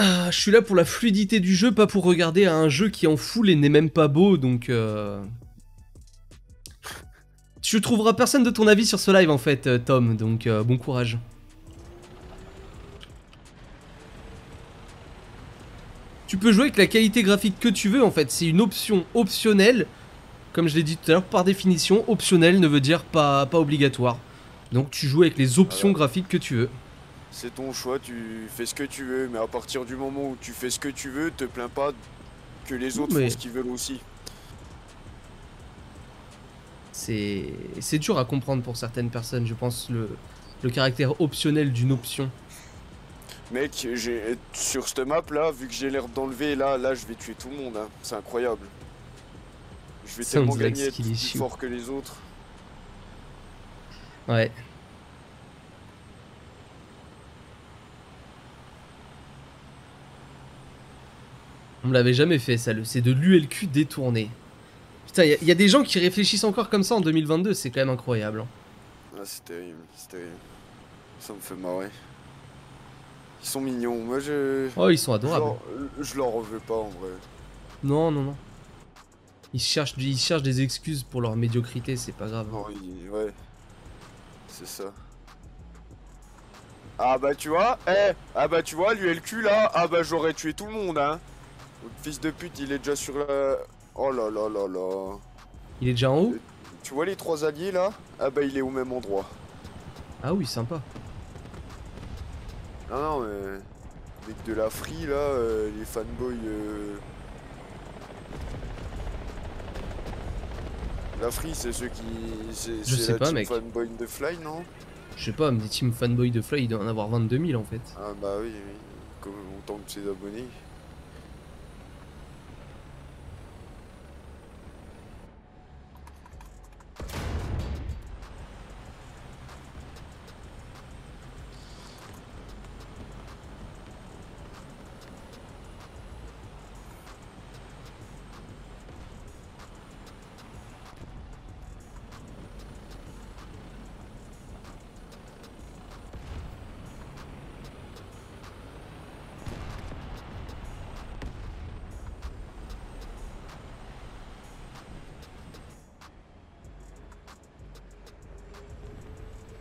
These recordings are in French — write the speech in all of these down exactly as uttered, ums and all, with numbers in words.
Ah, je suis là pour la fluidité du jeu, pas pour regarder à un jeu qui en fout et n'est même pas beau, donc... Euh... Tu trouveras personne de ton avis sur ce live en fait, Tom, donc euh, bon courage. Tu peux jouer avec la qualité graphique que tu veux en fait, c'est une option optionnelle. Comme je l'ai dit tout à l'heure, par définition, optionnel ne veut dire pas, pas obligatoire. Donc tu joues avec les options voilà. graphiques que tu veux. C'est ton choix, tu fais ce que tu veux, mais à partir du moment où tu fais ce que tu veux, te plains pas que les autres mais... font ce qu'ils veulent aussi. C'est dur à comprendre pour certaines personnes, je pense, le, le caractère optionnel d'une option. Mec, sur cette map là, vu que j'ai l'air d'enlever, là, là je vais tuer tout le monde, hein. C'est incroyable. Je vais tellement gagner, être plus fort que les autres. Ouais. On me l'avait jamais fait ça, c'est de l'U L Q détourné. Putain, il y, y a des gens qui réfléchissent encore comme ça en deux mille vingt-deux, c'est quand même incroyable. Ah, c'est terrible, c'est terrible. Ça me fait marrer. Ils sont mignons, moi je... Oh, ils sont adorables. Je leur en veux pas en vrai. Non, non, non. Ils cherchent, ils cherchent des excuses pour leur médiocrité, c'est pas grave. Oh, il... Ouais, c'est ça. Ah bah tu vois, eh, ah bah tu vois, l'U L Q là, ah bah j'aurais tué tout le monde, hein. Votre fils de pute, il est déjà sur la... Oh là là là là. Il est déjà en haut? Tu vois les trois alliés là? Ah bah il est au même endroit. Ah oui, sympa. Non non mais... Avec de la free là, euh, les fanboys... Euh... La free c'est ceux qui... Je sais la pas team mec. Fanboy de Fly non? Je sais pas, mais des team fanboy de Fly il doit en avoir vingt-deux mille en fait. Ah bah oui, oui. Comme autant que ses abonnés.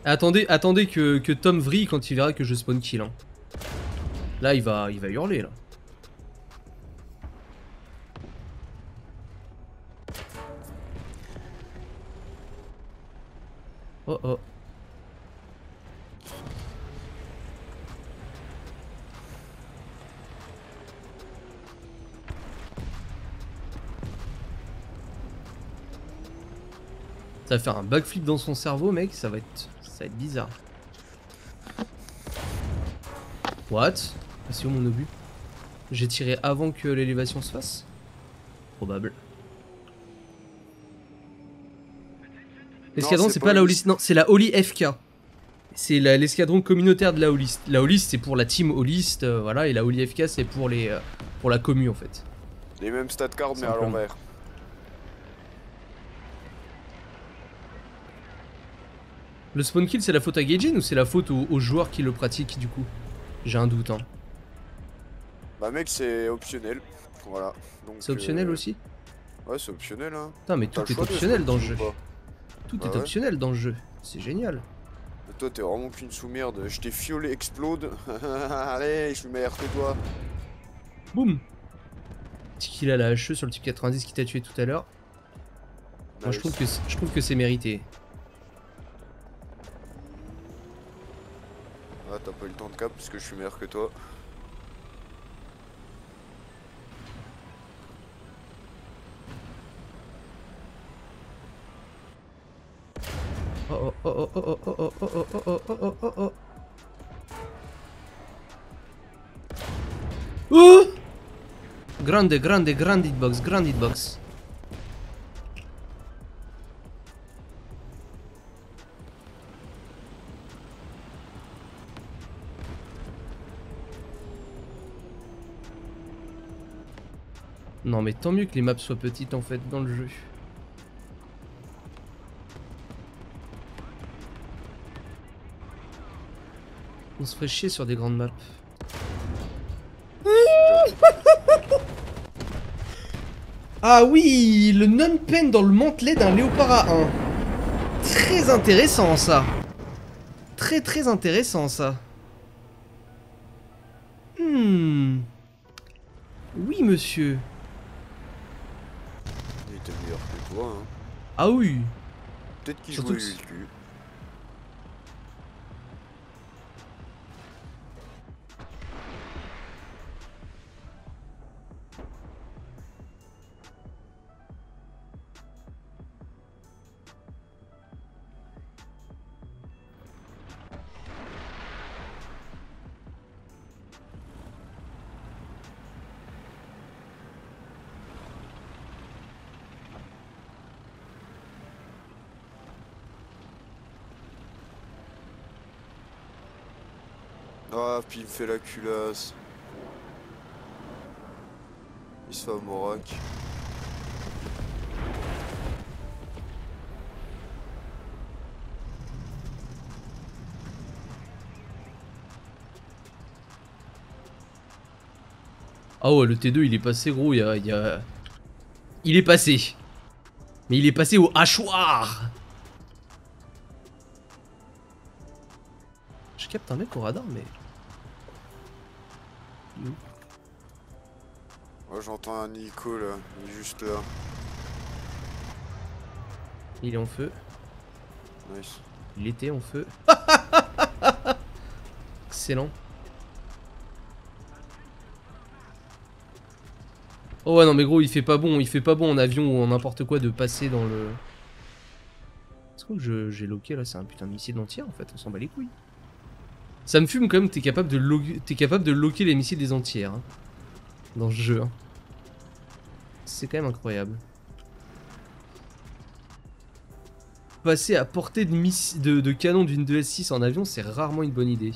Attendez, attendez que, que Tom vrille quand il verra que je spawn kill. Hein. Là, il va, il va hurler là. Oh oh. Ça va faire un backflip dans son cerveau, mec. Ça va être. Ça va être bizarre. What? Ah, c'est où mon obus? J'ai tiré avant que l'élévation se fasse? Probable. L'escadron c'est pas, pas la holiste, non, c'est la Holly F K. C'est l'escadron communautaire de la holiste. La holiste c'est pour la team holiste, euh, voilà, et la Holly F K c'est pour les euh, pour la commu en fait. Les mêmes stats cards mais à l'envers. Le spawn kill, c'est la faute à Gaijin ou c'est la faute aux, aux joueurs qui le pratiquent du coup? J'ai un doute. Hein. Bah mec, c'est optionnel. Voilà. C'est optionnel euh... aussi? Ouais, c'est optionnel. Hein. Putain, mais tout est optionnel dans le jeu. Tout est optionnel dans le jeu. C'est génial. Mais toi, t'es vraiment qu'une sous-merde. Je t'ai fiolé, explode. Allez, je suis meilleur que toi. Boum. Petit kill à la H E sur le type quatre-vingt-dix qui t'a tué tout à l'heure. Moi, je trouve que je trouve que c'est mérité. Ah, t'as pas eu le temps de cap parce que je suis meilleur que toi. Oh oh oh oh oh oh oh oh oh oh oh oh oh oh. Grande, grande, grande hitbox, grande hitbox. Non mais tant mieux que les maps soient petites en fait dans le jeu. On se ferait chier sur des grandes maps. Ah, Ah oui, le non-pen dans le mantelet d'un léopard à un. Très intéressant ça. Très très intéressant ça. Hmm. Oui monsieur. Il était meilleur que toi hein. Ah oui. Peut-être qu'il jouait U L Q. Ah, puis il me fait la culasse. Il se fait à Morak. Ah ouais, le T deux il est passé gros, il y a, il y a... Il est passé. Mais il est passé au hachoir. Je capte un mec au radar mais... Mmh. Oh, j'entends un Nico là, il est juste là. Il est en feu. Nice. Il était en feu. Excellent. Oh ouais non mais gros il fait pas bon, il fait pas bon en avion ou en n'importe quoi de passer dans le... Est-ce que j'ai loqué là, c'est un putain de missile entier en fait, on s'en bat les couilles. Ça me fume quand même, t'es capable de lo t'es capable de loquer les missiles des entières hein, dans ce jeu. Hein. C'est quand même incroyable. Passer à portée de, de, de canon d'une deux S six en avion, c'est rarement une bonne idée.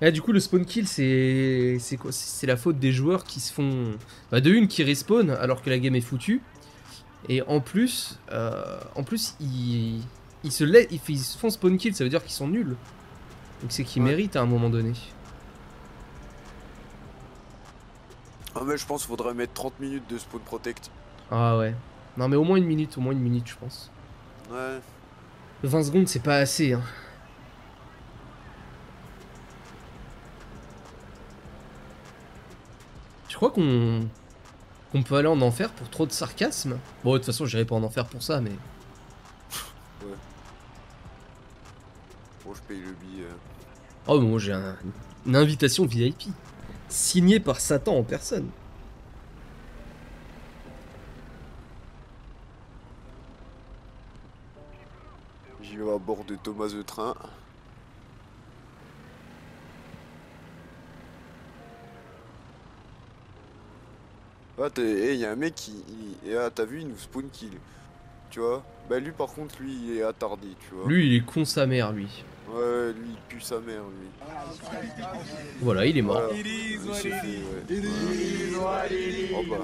Et du coup, le spawn kill, c'est quoi? C'est la faute des joueurs qui se font... Bah, de une, qui respawn alors que la game est foutue. Et en plus, euh, en plus, ils... Ils se, ils, ils se font spawn kill, ça veut dire qu'ils sont nuls. Donc c'est qu'ils ouais. méritent à un moment donné. Ah mais je pense qu'il faudrait mettre trente minutes de spawn protect. Ah ouais. Non mais au moins une minute, au moins une minute je pense. Ouais. vingt secondes c'est pas assez hein. Je crois qu'on qu'on peut aller en enfer pour trop de sarcasme. Bon de toute façon j'irai pas en enfer pour ça mais... Ouais. Bon, je paye le billet. Oh, bon, j'ai un, une invitation V I P signée par Satan en personne. J'y vais à bord de Thomas le train. Ah, il hey, y a un mec qui. Il... Ah, t'as vu, il nous spawn kill. Tu vois, bah lui par contre lui il est attardé tu vois. Lui il est con sa mère lui. Ouais lui il pue sa mère lui. Voilà il est mort. Voilà. Ouais. Oh bah.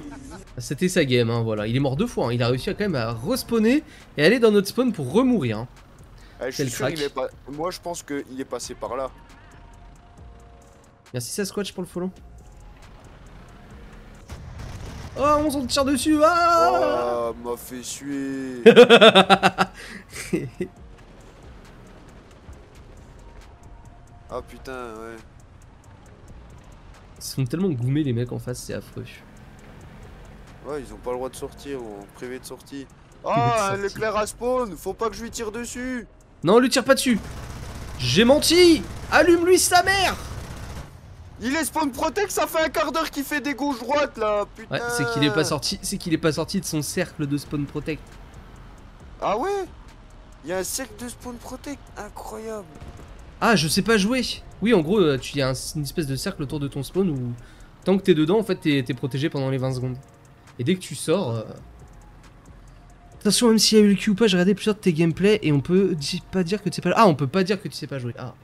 C'était sa game hein voilà, il est mort deux fois, hein. Il a réussi à quand même à respawner et aller dans notre spawn pour remourir. Hein. Ah, je suis sûr, il est pas... Moi je pense qu'il est passé par là. Merci Sasquatch pour le follow. Oh, on s'en tire dessus, ah oh, m'a fait suer. Ah putain, ouais. Ils sont tellement goumés les mecs en face, c'est affreux. Ouais, ils ont pas le droit de sortir, on est privé de sortie. Ah, oh, l'éclair à spawn, faut pas que je lui tire dessus. Non, lui tire pas dessus. J'ai menti. Allume-lui sa mère. Il est spawn protect, ça fait un quart d'heure qu'il fait des gauches droites là, putain. Ouais, c'est qu'il est pas sorti, c'est qu'il est pas sorti de son cercle de spawn protect. Ah ouais? Il y a un cercle de spawn protect, incroyable. Ah, je sais pas jouer. Oui, en gros, tu y a un, une espèce de cercle autour de ton spawn où tant que t'es dedans, en fait, t'es protégé pendant les vingt secondes. Et dès que tu sors, euh... attention, même s'il y a eu le Q ou pas, j'ai regardé plusieurs de tes gameplays et on peut pas dire que tu sais pas. Ah, on peut pas dire que tu sais pas jouer. Ah,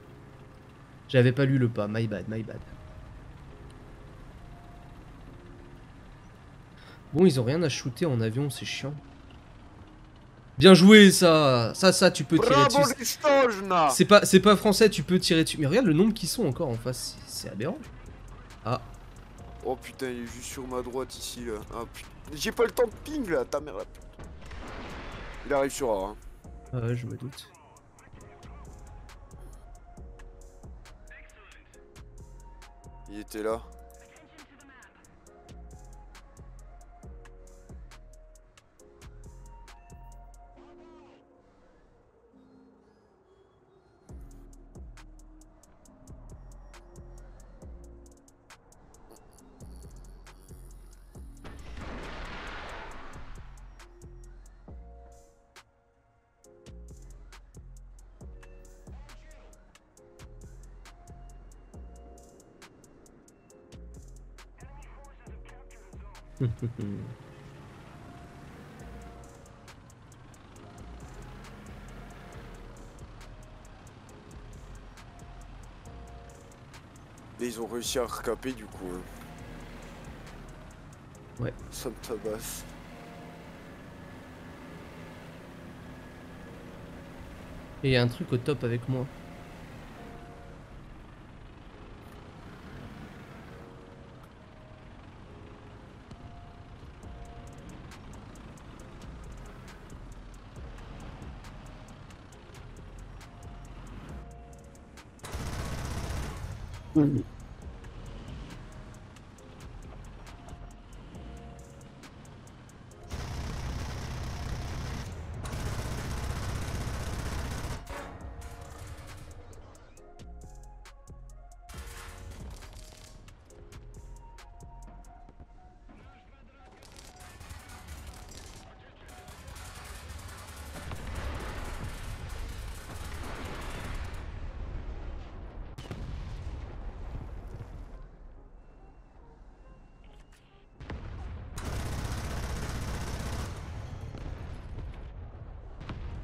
j'avais pas lu le pas. My bad, my bad. Bon, ils ont rien à shooter en avion, c'est chiant. Bien joué, ça. Ça, ça, tu peux tirer dessus. C'est pas, c'est pas français, tu peux tirer dessus. Mais regarde le nombre qui sont encore en face, c'est aberrant. Ah, Oh putain, il est juste sur ma droite ici là. Ah, j'ai pas le temps de ping là, ta mère la pute. Il arrive sur A. Hein. Ah ouais, je me doute. Il était là. Et ils ont réussi à recaper du coup. Ouais. Ça me tabasse. Et il y a un truc au top avec moi. Mmh.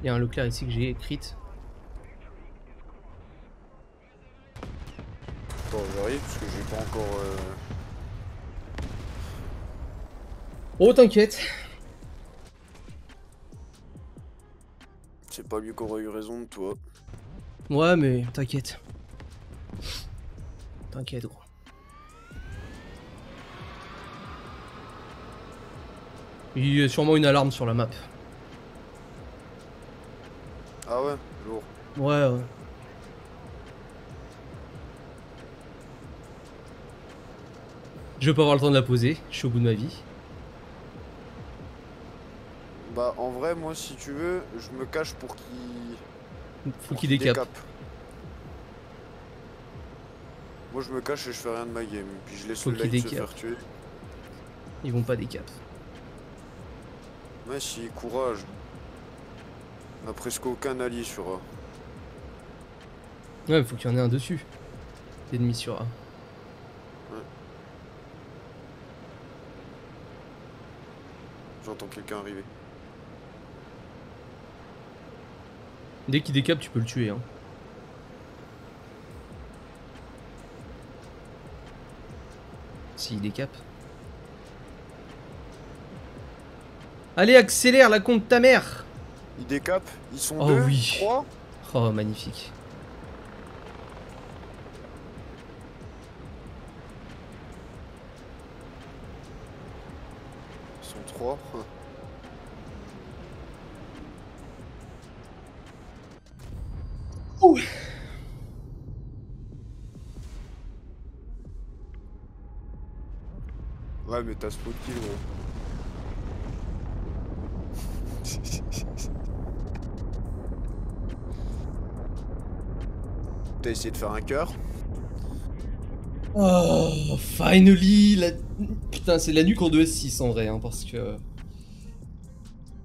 Il y a un Leclerc ici que j'ai écrite. Attends, j'arrive parce que j'ai pas encore. Euh... Oh, t'inquiète. C'est pas lui qui aurait eu raison de toi. Ouais, mais t'inquiète. T'inquiète, gros. Il y a sûrement une alarme sur la map. Ah ouais, lourd. Ouais, ouais. Je vais pas avoir le temps de la poser, je suis au bout de ma vie. Bah, en vrai, moi, si tu veux, je me cache pour qu'il. Faut qu'il décape. décape. Moi, je me cache et je fais rien de ma game. Puis je laisse le light se faire tuer. Ils vont pas décap. Mais si, courage. On a presque aucun allié sur A. Ouais, mais faut qu'il y en ait un dessus. L'ennemi sur A. Ouais. J'entends quelqu'un arriver. Dès qu'il décape, tu peux le tuer. Hein. S'il décape. Allez, accélère la compte ta mère! Ils décapent, ils sont oh deux, oui. trois. Oh, magnifique. Ils sont trois. Ouh. Ouais, mais t'as spot kill, gros. T'as essayé de faire un cœur. Oh, finally la... Putain, c'est la nuque en deux S six en vrai, hein, parce que...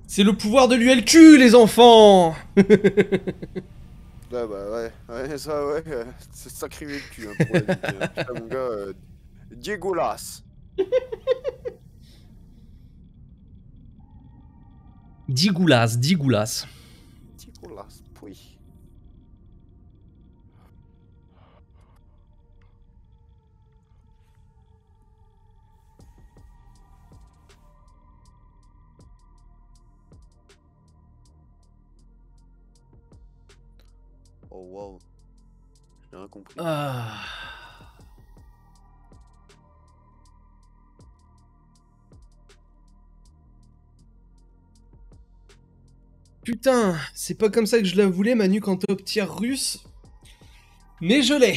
C'est le pouvoir de l'U L Q, les enfants. Ah bah ouais, ouais, ça ouais, c'est sacré U L Q, hein, pour la nuque, hein. Putain, mon gars, euh... Diego Las. Digoulas, Digoulas. Digoulas, oui. Oh wow, j'ai rien compris. Ah. Putain, c'est pas comme ça que je la voulais, ma nuque en top tier russe. Mais je l'ai.